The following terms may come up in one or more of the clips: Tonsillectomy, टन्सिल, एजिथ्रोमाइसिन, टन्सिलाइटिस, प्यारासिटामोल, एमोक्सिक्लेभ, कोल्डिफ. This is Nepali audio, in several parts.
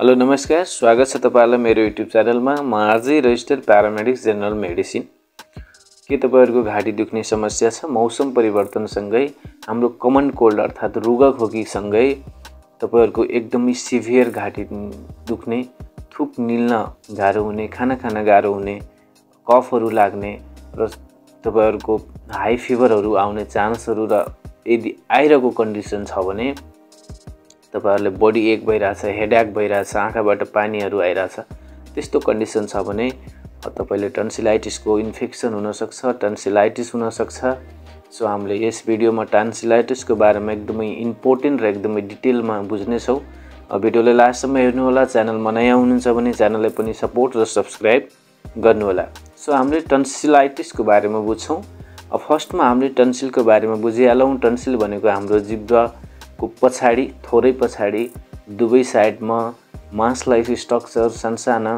हेलो नमस्कार, स्वागत छ तपाईहरुलाई मेरो YouTube चैनल में। म आजै रजिस्टर्ड प्यारामेडिक्स जनरल मेडिसिन। के तपाईहरुको घाँटी दुख्ने समस्या छ? मौसम परिवर्तन सँगै हाम्रो कमन कोल्ड अर्थात रुगा खोकी सँगै तपाईहरुको एकदमै सिभियर घाँटी दुख्ने, थुक निल्न गाह्रो हुने, खाना खाना गाह्रो हुने, कफहरु लाग्ने र तपाईहरुको हाई फिभरहरु आउने चान्सहरु र यदि आइरहेको कन्डिसन छ भने तपाईहरुले बॉडी एक भइराछ, हेडेक भइराछ, आँखाबाट पानीहरु आइराछ, त्यस्तो कन्डिसन छ भने तपाईले टन्सिलाइटिसको इन्फेक्सन हुन सक्छ, टन्सिलाइटिस हुन सक्छ। सो हामीले यस भिडियोमा टन्सिलाइटिसको बारेमा एकदमै इम्पोर्टेन्ट र एकदमै डिटेलमा बुझ्ने छौ। भिडियोलाई लास्टसम्म हेर्नु होला। च्यानलमा नयाँ हुनुहुन्छ भने च्यानललाई पनि सपोर्ट र सब्स्क्राइब गर्नु होला। सो हामीले टन्सिलाइटिसको बारेमा बुझ्छौं। फर्स्टमा हामीले टन्सिलको बारेमा बुझिहालौं। टन्सिल भनेको हाम्रो जिब्वा को पछाडी, थोरै पछाडी दुवै साइडमा मांसलाई स्ट्रक्चर सानसाना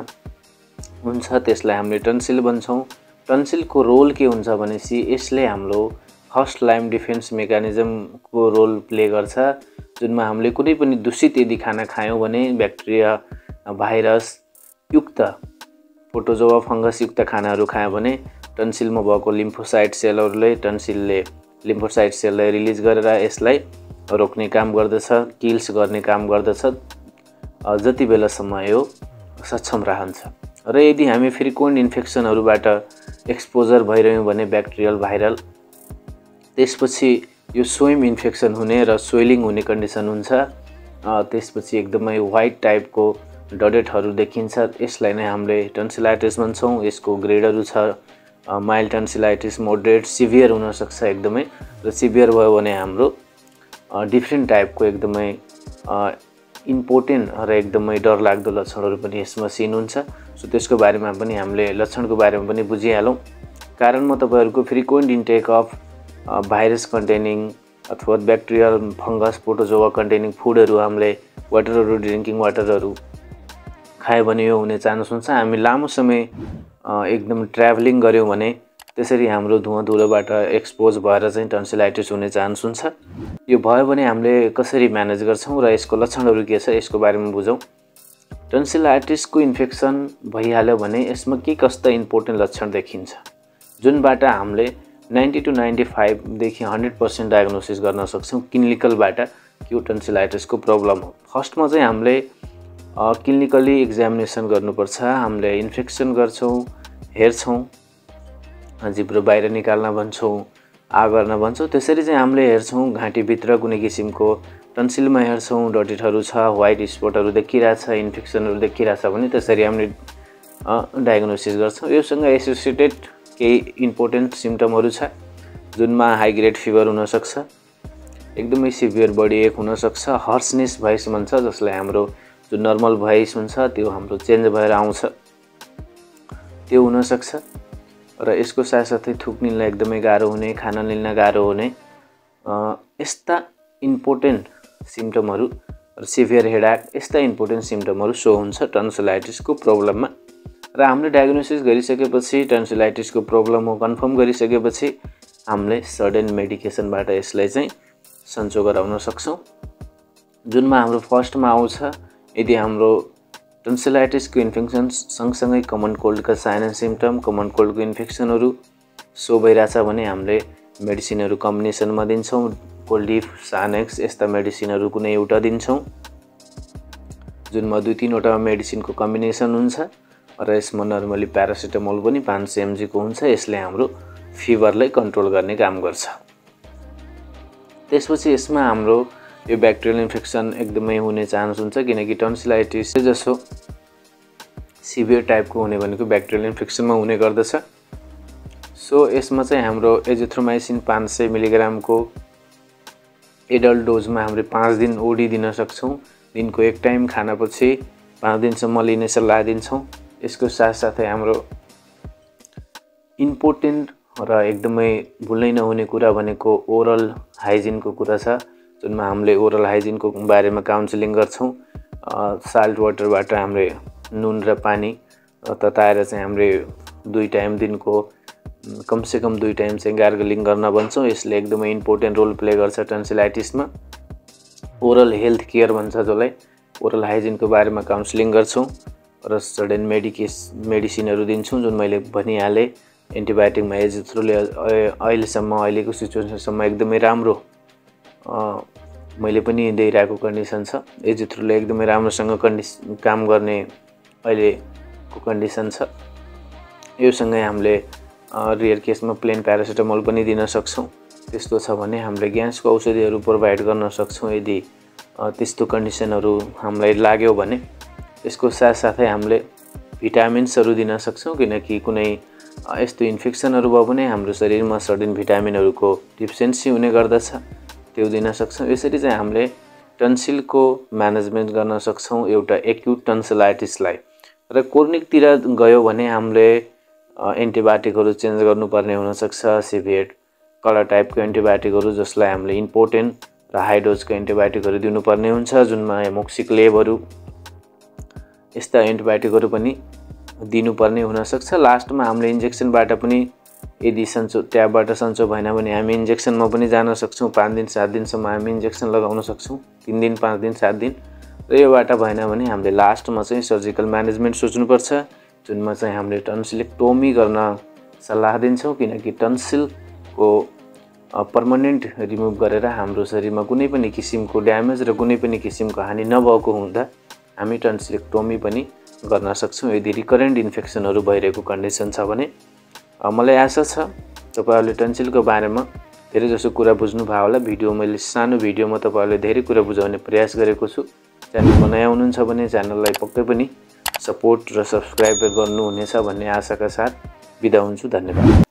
हुन्छ, त्यसलाई हामीले टन्सिल भन्छौं। टन्सिलको रोल के हुन्छ भनेसी यसले हाम्रो फर्स्ट लाइन डिफेन्स मेकानिजम को रोल प्ले गर्छ, जुनमा हामीले कुनै पनि दूषित यदि खाना खायौं भने ब्याक्टेरिया, भाइरस युक्त, प्रोटोजोआ फंगस युक्त खानाहरु खायौं भने टन्सिलमा भएको लिम्फोसाइट सेलहरुले रिलीज गरेर यसलाई रोक्ने काम गर्दछ, किल्स गर्ने काम गर्दछ, जति बेलासम्म यो सक्षम रहन्छ। र यदि हामी फ्रिक्वेन्ट इन्फेक्सनहरुबाट एक्सपोजर भइरह्यौं भने ब्याक्टेरियल, भाइरल, त्यसपछि यो स्वयं इन्फेक्सन हुने र स्वेलिङ हुने कन्डिसन हुन्छ। त्यसपछि एकदमै व्हाइट टाइपको डटेटहरु देखिन्छ, यसलाई नै हामीले टन्सिलाइटिस भन्छौं। यसको ग्रेडहरु छ, माइल्ड टन्सिलाइटिस, मोडरेट, सिभियर हुन सक्छ एकदमै। र सिभियर भयो भने हाम्रो डिफ्रेन्ट टाइपको एकदमै इम्पोर्टेन्ट र एकदमै डरलाग्दो लक्षणहरु पनि यसमा सिन हुन्छ। सो त्यसको बारेमा पनि हामीले लक्षणको बारेमा पनि बुझिहालौं। कारण म तपाईहरुको frequent intake of virus containing अथवा ब्याक्टेरियल, फंगस, प्रोटोजोआ कन्टेनिङ फुडहरु, हामीले वाटरहरु, ड्रिंकिङ वाटरहरु खाए भने यो हुने चान्स हुन्छ। हामी लामो समय एकदम ट्राभलिङ गर्यौं भने त्यसरी हाम्रो धुवाधुलोबाट एक्सपोज भएर चाहिँ टन्सिलाइटिस हुने चान्स हुन्छ। यो भयो भने हामीले कसरी म्यानेज गर्छौं र यसको लक्षणहरु के छ यसको बारेमा बुझौं। टन्सिलाइटिसको इन्फेक्सन भइहाल्यो भने यसमा के कस्ता इम्पोर्टेन्ट लक्षण देखिन्छ, जुनबाट हामीले 90 to 95 देखि 100% डायग्नोसिस गर्न सक्छौं क्लिनिकलबाट कि यो टन्सिलाइटिसको प्रब्लम हो। फर्स्टमा चाहिँ हामीले क्लिनिकली एक्जामिनेसन गर्नुपर्छ। हामीले इन्फेक्सन गर्छौं, हेर्छौं, जिब्रो बाहिर निकाल्न भन्छौं, आ गर्न भन्छौं। त्यसरी चाहिँ हामीले हेर्छौं घाँटी भित्र कुनै किसिमको टन्सिलमा हेर्छौं डटेटहरु छ, व्हाइट स्पटहरु देखिराछ, इन्फेक्सनहरु देखिराछ भने त्यसरी हामीले डायग्नोसिस गर्छौं। योसँग एसोसिएटेड केही इम्पोर्टेन्ट सिम्पटमहरु छ, जुनमा हाई ग्रेड फिभर हुन सक्छ, एकदमै सिभियर बडी एक हुन सक्छ, हर्सनेस भोइस भन्छ, जसलाई हाम्रो जो नर्मल भोइस हुन्छ त्यो हाम्रो चेन्ज भएर आउँछ, त्यो हुन सक्छ। र यसको साथसाथै थुक निल्न एकदमै गाह्रो हुने, खाना निल्न गाह्रो हुने, यस्ता इम्पोर्टेन्ट सिम्पटमहरु र सिभियर हेडेक, यस्ता इम्पोर्टेन्ट सिम्पटमहरु सो हुन्छ टन्सिलाइटिसको प्रब्लममा। र हामीले डायग्नोसिस गरिसकेपछि टन्सिलाइटिसको प्रब्लम हो कन्फर्म गरिसकेपछि हामीले सडन मेडिकेसनबाट यसलाई चाहिँ सन्चो गराउन सक्छौं, जुनमा हाम्रो फर्स्टमा आउँछ यदि हाम्रो टन्सिलाइटिसको इन्फेक्सन सँगसँगै कमन कोल्डका साइन एन्ड सिम्पटम, कमन कोल्डको इन्फेक्सनहरु सो भइराछ भने हामीले मेडिसिनहरु कम्बिनेसनमा दिन्छौं। कोल्डिफ, सानेक्स यस्ता मेडिसिनहरु कुनै एउटा दिन्छौं, जुनमा 2-3 वटा मेडिसिनको कम्बिनेसन हुन्छ। र यसमा नर्मली प्यारासिटामोल पनि 500 mg को हुन्छ, यसले हाम्रो फिभरलाई कन्ट्रोल गर्ने काम गर्छ। त्यसपछि यसमा हाम्रो यो ब्याक्टेरियल इन्फेक्सन एकदमै हुने चान्स हुन्छ, किनकि टन्सिलाइटिस जसो सिभियर टाइपको हुने भनेको ब्याक्टेरियल इन्फेक्सनमा हुने गर्दछ। सो यसमा चाहिँ हाम्रो एजिथ्रोमाइसिन 500 mg को एडल्ट डोजमा हामीले 5 दिन ओडी दिन सक्छौं। दिनको 1 टाइम खानापछि 5 दिनसम्म लिने सल्लाह दिन्छौं। यसको साथसाथै हाम्रो इम्पोर्टेन्ट र एकदमै भुल्नै नहुने कुरा भनेको ओरल हाइजिनको कुरा छ, जुनमा हामीले ओरल हाइजिनको बारेमा काउन्सिलिङ गर्छौं। साल्ट वाटरबाट हामीले नुन र पानी तताएर चाहिँ हामीले 2 टाइम दिनको कमसेकम 2 टाइम चाहिँ गार्गलिङ गर्न भन्छौं। यसले एकदमै इम्पोर्टेन्ट रोल प्ले गर्छ टन्सिलाइटिसमा। ओरल हेल्थ केयर भन्छ जसलाई, ओरल हाइजिन को बारे में काउंसिलिंग गर्छौं र सर्टेन मेडिसिनहरु दिन्छौं जुन मैले भनिहाले। एन्टिबायोटिक मा एजिथ्रोले अहिलेसम्म अहिलेको सिचुएसनसम्म एकदमै राम्रो मैले पनि दिइराको कन्डिसन छ। एजिथ्रोले एकदमै राम्रोसँग काम गर्ने अहिलेको कन्डिसन छ। यो सँगै हामीले रेयर केसमा प्लेन प्यारासिटामोल पनि दिन सक्छौं। त्यस्तो छ भने हामीले ग्यासको औषधिहरु प्रोवाइड गर्न सक्छौं यदि त्यस्तो कन्डिसनहरु हामीलाई लाग्यो भने। यसको साथसाथै हामीले भिटामिन्सहरु दिन सक्छौं किनकि कुनै यस्तो इन्फेक्सनहरु भयो भने हाम्रो शरीरमा सर्टेन भिटामिनहरुको डिफिसियन्सी हुने गर्दछ, त्यो दिन सक्छौं। यसरी चाहिँ हामीले टन्सिलको म्यानेजमेन्ट गर्न सक्छौं एउटा एक्यूट टन्सिलाइटिसलाई। र कोर्निकतिर गयो भने हामीले एन्टिबायोटिकहरु चेन्ज गर्नुपर्ने हुन सक्छ। सिभियर कलर टाइपको एन्टिबायोटिकहरु जसलाई हामीले इम्पोर्टेन्ट र हाई डोजको एन्टिबायोटिकहरु दिनुपर्ने हुन्छ जुनमा एमोक्सिक्लेभहरु यस्ता एन्टिबायोटिकहरु पनि दिनुपर्ने हुन सक्छ। लास्टमा हामीले इन्जेक्सनबाट पनि यदि सन्चो ट्याबबाट सन्चो भएन भने हामी इन्जेक्सनमा पनि जान सक्छौं। 5 दिन 7 दिनसम्म हामी इन्जेक्सन लगाउन सक्छौं, 3 दिन 5 दिन 7 दिन। र योबाट भएन भने हामीले लास्टमा चाहिँ सर्जिकल म्यानेजमेन्ट सोच्नुपर्छ जुनमा चाहिँ हामीले टन्सिलेक्टोमी गर्न सल्लाह दिन्छौं किनकि टन्सिलको पर्मानेन्ट रिमुभ गरेर हाम्रो शरीरमा कुनै पनि किसिमको ड्यामेज र कुनै पनि किसिमको हानि नभएको हुँदा हामी टन्सिलेक्टोमी पनि गर्न सक्छौं यदि रिकरेन्ट इन्फेक्सनहरु भइरहेको कन्डिसन छ भने। मलाई आशा छ तपाईहरुले टन्सिलको बारेमा धेरै जसो कुरा बुझ्नु भयो होला। भिडियो मैले सानो भिडियोमा तपाईहरुले धेरै कुरा बुझाउने प्रयास गरेको छु। च्यानलमा नयाँ हुनुहुन्छ भने च्यानललाई पक्कै पनि सपोर्ट र सब्स्क्राइब गर्नु हुनेछ भन्ने आशाका साथ बिदा हुन्छु। धन्यवाद।